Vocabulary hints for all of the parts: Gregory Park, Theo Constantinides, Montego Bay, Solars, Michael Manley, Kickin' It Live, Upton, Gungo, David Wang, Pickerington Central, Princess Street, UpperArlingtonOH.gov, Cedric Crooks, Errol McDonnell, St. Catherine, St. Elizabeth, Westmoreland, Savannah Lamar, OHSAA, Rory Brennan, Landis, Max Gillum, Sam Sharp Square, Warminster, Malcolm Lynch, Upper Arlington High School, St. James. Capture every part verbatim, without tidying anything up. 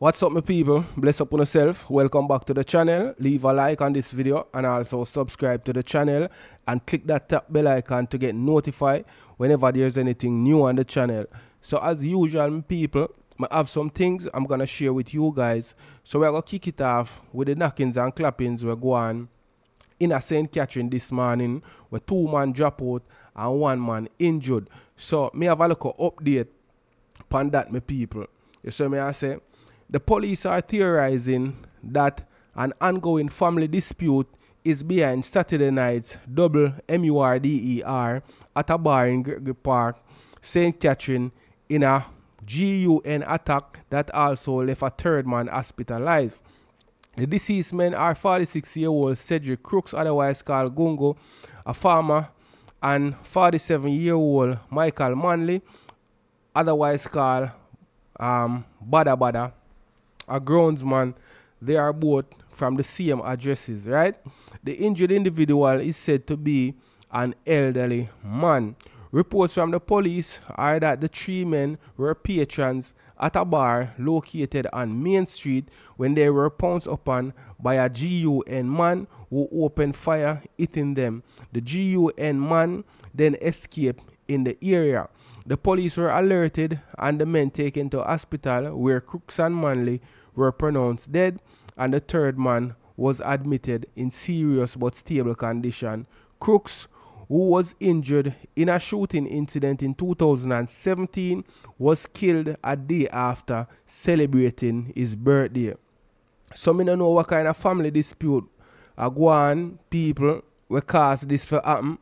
What's up my people, bless up on yourself, welcome back to the channel. Leave a like on this video and also subscribe to the channel and click that top bell icon to get notified whenever there's anything new on the channel. So as usual my people, I have some things I'm gonna share with you guys. So we're gonna kick it off with the knockings and clappings we're going in a Saint Catherine this morning, where two man drop out and one man injured. So me have a look at update upon that my people. You see me I say? The police are theorizing that an ongoing family dispute is behind Saturday night's double murder at a bar in Gregory Park, Saint Catherine, in a gun attack that also left a third man hospitalized. The deceased men are forty-six-year-old Cedric Crooks, otherwise called Gungo, a farmer, and forty-seven-year-old Michael Manley, otherwise called um, Bada Bada, a groundsman. They are both from the same addresses, right? The injured individual is said to be an elderly man. Reports from the police are that the three men were patrons at a bar located on Main Street when they were pounced upon by a gun man who opened fire, hitting them. The gun man then escaped in the area. The police were alerted and the men taken to hospital, where Crooks and Manley were pronounced dead and the third man was admitted in serious but stable condition. Crooks, who was injured in a shooting incident in two thousand seventeen, was killed a day after celebrating his birthday. So I don't know what kind of family dispute a Guan people will cause this for happen,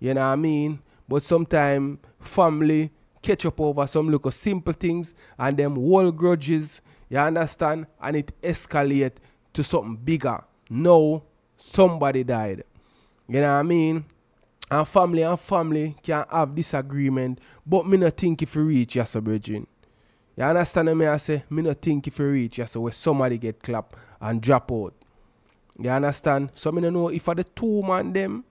you know what I mean? But sometimes family catch up over some little simple things and them whole grudges, you understand? And it escalate to something bigger. Now, somebody died. You know what I mean? And family and family can have disagreement, but me not think if you reach, yes, bridging. You understand me? I say, me not think if you reach, yes, where somebody get clapped and drop out. You understand? So me don't know if the two man them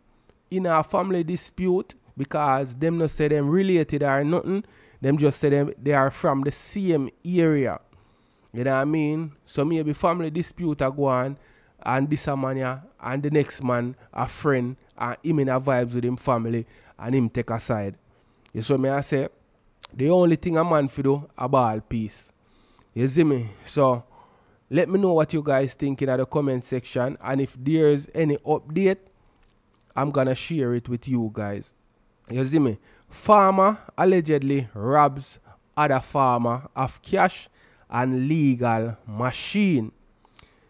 in a family dispute, because them not say them related or nothing. Them just say them they are from the same area. You know what I mean? So maybe family dispute are going, and this a man ya, and the next man a friend, and him in a vibes with him family, and him take a side. You see me I say? The only thing a man fi do, a ball piece. You see me? So let me know what you guys think in the comment section, and if there's any update, I'm gonna share it with you guys. You see me? Farmer allegedly robs other farmer of cash and legal machine.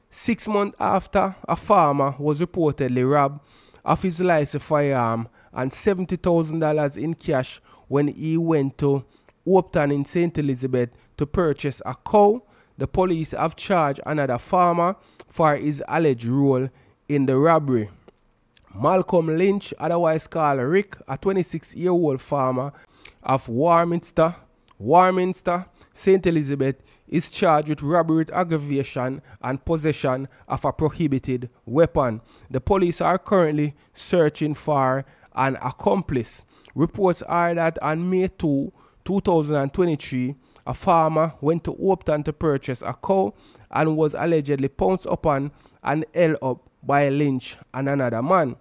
Six months after, a farmer was reportedly robbed of his licensed firearm and seventy thousand dollars in cash when he went to Upton in Saint Elizabeth to purchase a cow. The police have charged another farmer for his alleged role in the robbery. Malcolm Lynch, otherwise called Rick, a twenty-six-year-old farmer of Warminster, Warminster, Saint Elizabeth, is charged with robbery with aggravation and possession of a prohibited weapon. The police are currently searching for an accomplice. Reports are that on May second, two thousand twenty-three, a farmer went to Upton to purchase a cow and was allegedly pounced upon and held up by Lynch and another man.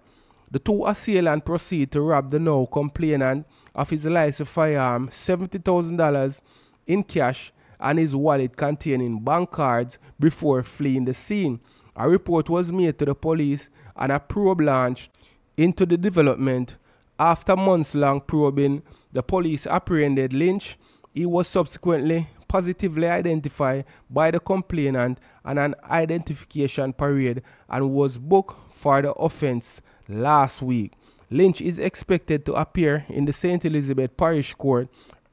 The two assailants proceed to rob the now complainant of his licensed firearm, seventy thousand dollars in cash, and his wallet containing bank cards before fleeing the scene. A report was made to the police and a probe launched into the development. After months-long probing, the police apprehended Lynch. He was subsequently positively identified by the complainant and an identification parade and was booked for the offense last week. Lynch is expected to appear in the Saint Elizabeth Parish Court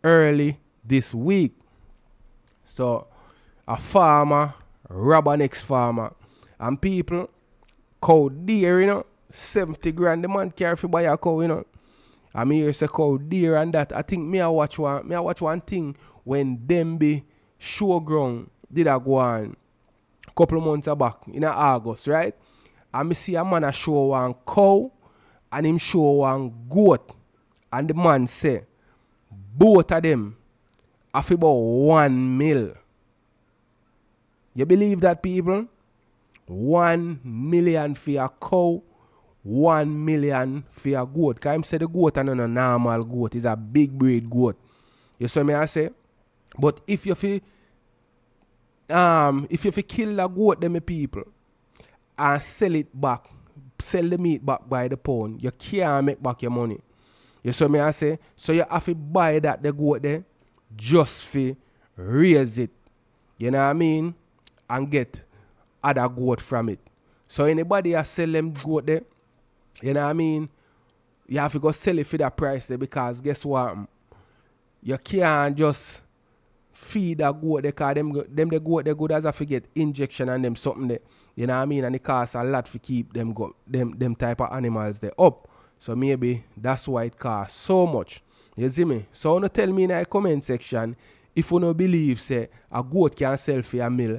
early this week. So, a farmer rob an ex-farmer. And people, cow deer, you know, seventy grand, the man care for buy a cow, you know. I mean, here's a cow deer and that. I think me I watch one, me I watch one thing when Dembe Showground did a go on a couple of months back, in August, right? And I see a man a show one cow and him show one goat. And the man say, both of them, of about one mil. You believe that, people? One million for a cow, one million for a goat. Because I say the goat and not a normal goat. It's a big breed goat. You see me I say? But if you fi, um, if you fi kill a goat, them people, and sell it back, sell the meat back by the pound, you can't make back your money. You see me I say? So you have to buy that the goat there, just fi raise it. You know what I mean? And get other goat from it. So anybody that sell them goat there, you know what I mean, you have to go sell it for that price there, because guess what? You can't just feed a goat there, because them, them the goat there good as I forget injection and them something there. You know what I mean? And it costs a lot to keep them go them them type of animals there up. So maybe that's why it costs so much. You see me? So no tell me in the comment section if you no believe say a goat can sell for a mill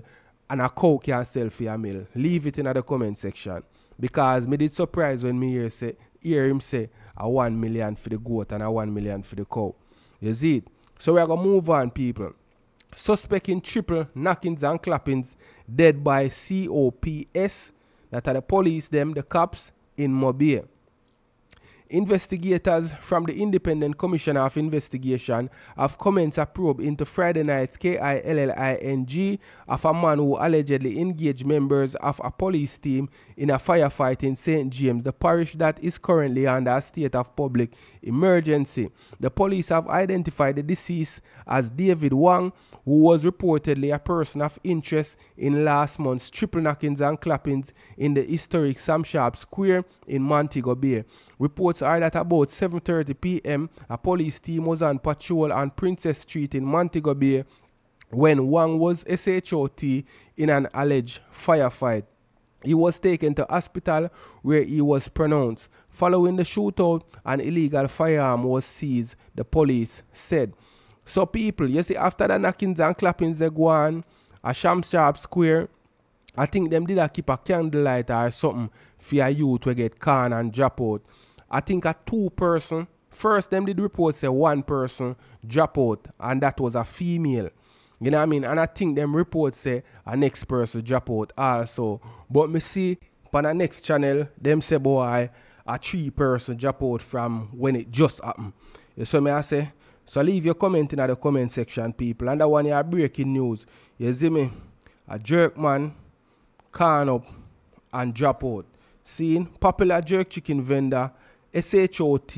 and a cow can sell for a mill. Leave it in the comment section. Because me did surprise when me hear say hear him say a one million for the goat and a one million for the cow. You see it? So we are gonna move on, people. Suspect in triple knockings and clappings, dead by C O P S. That are the police, them, the cops in Mobile. Investigators from the Independent Commissioner of Investigation have commenced a probe into Friday night's killing of a man who allegedly engaged members of a police team in a firefight in Saint James, the parish that is currently under a state of public emergency. The police have identified the deceased as David Wang, who was reportedly a person of interest in last month's triple knockings and clappings in the historic Sam Sharp Square in Montego Bay. Reports are that about seven thirty p m, a police team was on patrol on Princess Street in Montego Bay when Wang was shot in an alleged firefight. He was taken to hospital where he was pronounced. Following the shootout, an illegal firearm was seized, the police said. So people, you see, after the knockings and clappings they go on, a Sam Sharp Square, I think them did a keep a candlelight or something for a youth to get canned and drop out. I think a two person, first them did report say one person drop out, and that was a female. You know what I mean? And I think them report say a next person drop out also. But me see, on the next channel, them say boy, a three person drop out from when it just happened. You see me I say? So leave your comment in the comment section, people. And that one here breaking news. You see me? A jerk man can up and drop out. Seen popular jerk chicken vendor shot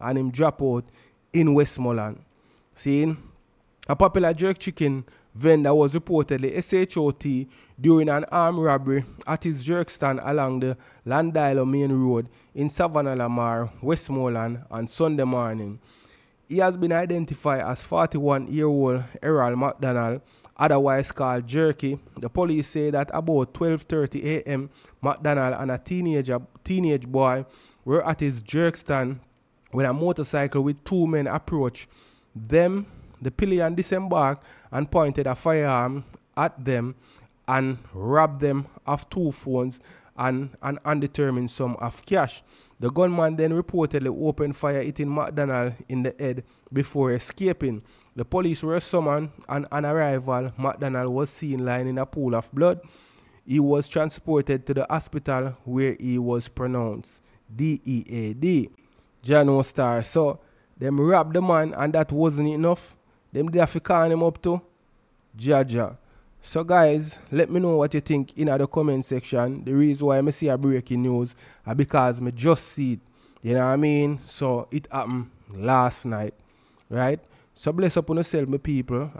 and him drop out in Westmoreland. Seen a popular jerk chicken vendor was reportedly shot during an armed robbery at his jerk stand along the Landis Main Road in Savannah Lamar, Westmoreland on Sunday morning. He has been identified as forty-one-year-old Errol McDonnell, otherwise called Jerky. The police say that about twelve thirty a m, McDonnell and a teenager, teenage boy were at his jerk stand when a motorcycle with two men approached them. The pillion disembarked and pointed a firearm at them and robbed them of two phones and an undetermined sum of cash. The gunman then reportedly opened fire, hitting McDonnell in the head before escaping. The police were summoned, and on arrival, McDonnell was seen lying in a pool of blood. He was transported to the hospital where he was pronounced dead. Jano Star. So, them robbed the man, and that wasn't enough. Them did have to call him up to Jaja. So guys, let me know what you think in the comment section. The reason why I see a breaking news is because I just see it. You know what I mean? So it happened last night. Right? So bless up on yourself, my people.